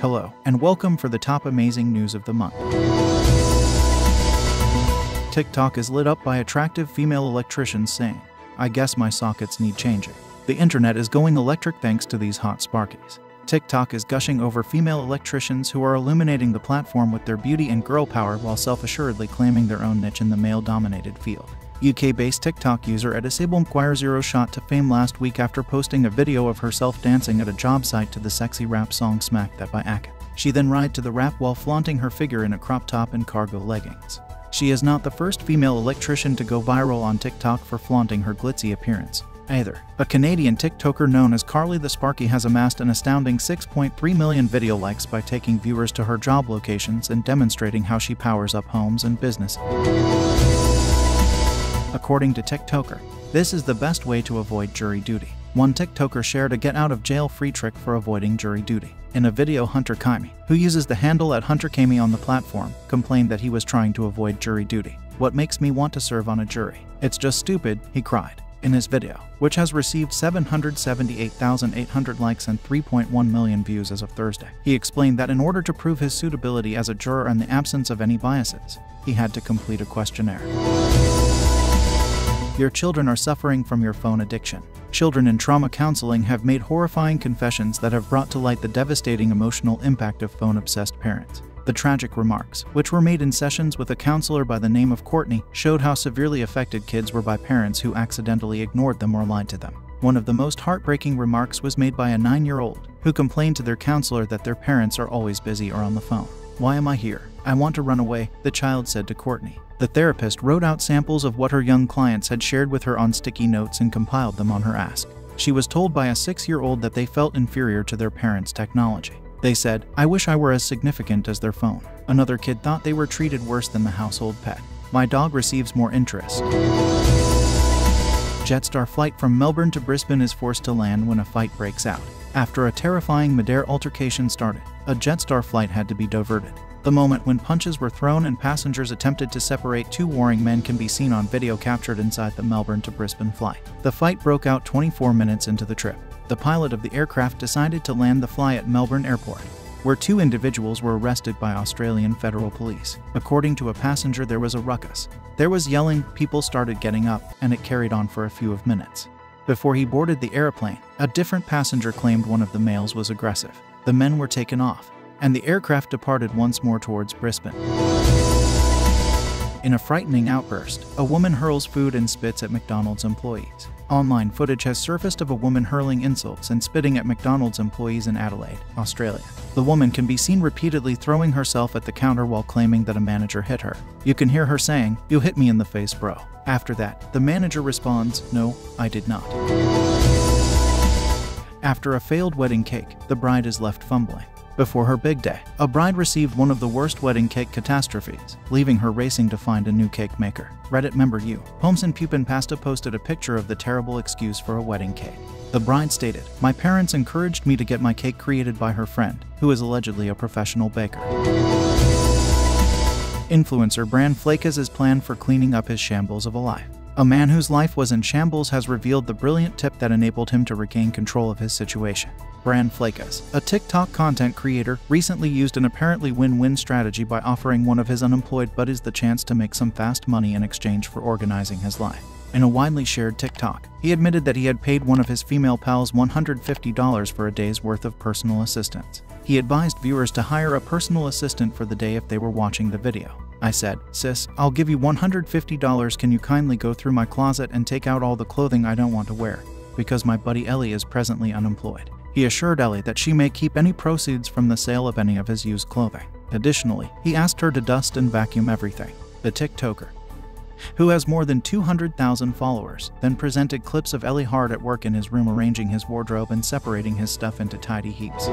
Hello, and welcome for the top amazing news of the month. TikTok is lit up by attractive female electricians saying, "I guess my sockets need changing." The internet is going electric thanks to these hot sparkies. TikTok is gushing over female electricians who are illuminating the platform with their beauty and girl power while self-assuredly claiming their own niche in the male-dominated field. UK-based TikTok user Isabell Mcguire shot to fame last week after posting a video of herself dancing at a job site to the sexy rap song "Smack That" by Akon. She then ride to the rap while flaunting her figure in a crop top and cargo leggings. She is not the first female electrician to go viral on TikTok for flaunting her glitzy appearance, either. A Canadian TikToker known as Carly the Sparky has amassed an astounding 6.3 million video likes by taking viewers to her job locations and demonstrating how she powers up homes and businesses. According to TikToker, this is the best way to avoid jury duty. One TikToker shared a get-out-of-jail-free trick for avoiding jury duty. In a video, Hunter Kaimi, who uses the handle @HunterKaimi on the platform, complained that he was trying to avoid jury duty. "What makes me want to serve on a jury? It's just stupid," he cried. In his video, which has received 778,800 likes and 3.1 million views as of Thursday, he explained that in order to prove his suitability as a juror and the absence of any biases, he had to complete a questionnaire. Your children are suffering from your phone addiction. Children in trauma counseling have made horrifying confessions that have brought to light the devastating emotional impact of phone-obsessed parents. The tragic remarks, which were made in sessions with a counselor by the name of Courtney, showed how severely affected kids were by parents who accidentally ignored them or lied to them. One of the most heartbreaking remarks was made by a 9-year-old who complained to their counselor that their parents are always busy or on the phone. "Why am I here? I want to run away," the child said to Courtney. The therapist wrote out samples of what her young clients had shared with her on sticky notes and compiled them on her ask. She was told by a 6-year-old that they felt inferior to their parents' technology. They said, "I wish I were as significant as their phone." Another kid thought they were treated worse than the household pet. "My dog receives more interest." Jetstar flight from Melbourne to Brisbane is forced to land when a fight breaks out. After a terrifying mid-air altercation started, a Jetstar flight had to be diverted. The moment when punches were thrown and passengers attempted to separate two warring men can be seen on video captured inside the Melbourne to Brisbane flight. The fight broke out 24 minutes into the trip. The pilot of the aircraft decided to land the fly at Melbourne Airport, where two individuals were arrested by Australian Federal Police. According to a passenger, there was a ruckus. There was yelling, people started getting up, and it carried on for a few minutes. Before he boarded the airplane, a different passenger claimed one of the males was aggressive. The men were taken off, and the aircraft departed once more towards Brisbane. In a frightening outburst, a woman hurls food and spits at McDonald's employees. Online footage has surfaced of a woman hurling insults and spitting at McDonald's employees in Adelaide, Australia. The woman can be seen repeatedly throwing herself at the counter while claiming that a manager hit her. You can hear her saying, "You hit me in the face, bro." After that, the manager responds, "No, I did not." After a failed wedding cake, the bride is left fumbling. Before her big day, a bride received one of the worst wedding cake catastrophes, leaving her racing to find a new cake maker. Reddit member Pomsen Pupin Pasta posted a picture of the terrible excuse for a wedding cake. The bride stated, "My parents encouraged me to get my cake created by her friend, who is allegedly a professional baker." Influencer Bran Flakezz is planned for cleaning up his shambles of a life. A man whose life was in shambles has revealed the brilliant tip that enabled him to regain control of his situation. Bran Flakezz, a TikTok content creator, recently used an apparently win-win strategy by offering one of his unemployed buddies the chance to make some fast money in exchange for organizing his life. In a widely shared TikTok, he admitted that he had paid one of his female pals $150 for a day's worth of personal assistance. He advised viewers to hire a personal assistant for the day if they were watching the video. "I said, 'Sis, I'll give you $150, can you kindly go through my closet and take out all the clothing I don't want to wear, because my buddy Ellie is presently unemployed.'" He assured Ellie that she may keep any proceeds from the sale of any of his used clothing. Additionally, he asked her to dust and vacuum everything. The TikToker, who has more than 200,000 followers, then presented clips of Ellie hard at work in his room arranging his wardrobe and separating his stuff into tidy heaps.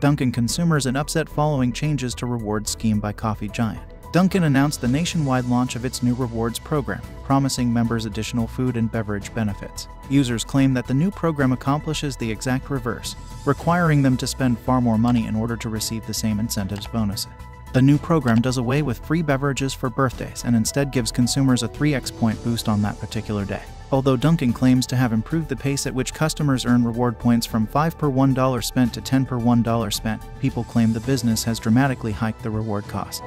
Dunkin' consumers in upset following changes to reward scheme by coffee giant. Dunkin' announced the nationwide launch of its new rewards program, promising members additional food and beverage benefits. Users claim that the new program accomplishes the exact reverse, requiring them to spend far more money in order to receive the same incentives bonuses. The new program does away with free beverages for birthdays and instead gives consumers a 3x point boost on that particular day. although Dunkin' claims to have improved the pace at which customers earn reward points from 5 per $1 spent to 10 per $1 spent, people claim the business has dramatically hiked the reward cost.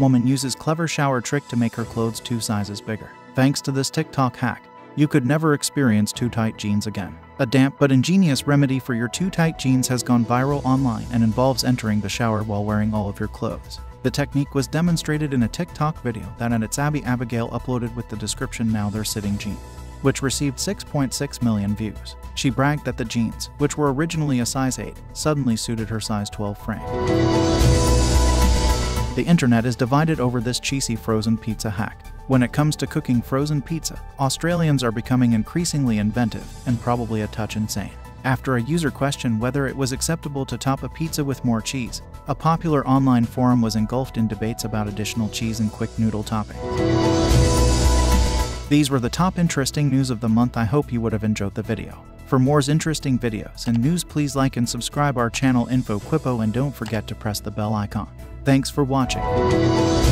Woman uses clever shower trick to make her clothes 2 sizes bigger. Thanks to this TikTok hack, you could never experience too tight jeans again. A damp but ingenious remedy for your too tight jeans has gone viral online and involves entering the shower while wearing all of your clothes. The technique was demonstrated in a TikTok video that its Abby Abigail uploaded with the description "Now They're Sitting Jeans," which received 6.6 million views. She bragged that the jeans, which were originally a size 8, suddenly suited her size 12 frame. The internet is divided over this cheesy frozen pizza hack. When it comes to cooking frozen pizza, Australians are becoming increasingly inventive and probably a touch insane. After a user questioned whether it was acceptable to top a pizza with more cheese, a popular online forum was engulfed in debates about additional cheese and quick noodle topping. These were the top interesting news of the month. I hope you would have enjoyed the video. For more interesting videos and news, please like and subscribe our channel InfoQuipo, and don't forget to press the bell icon. Thanks for watching.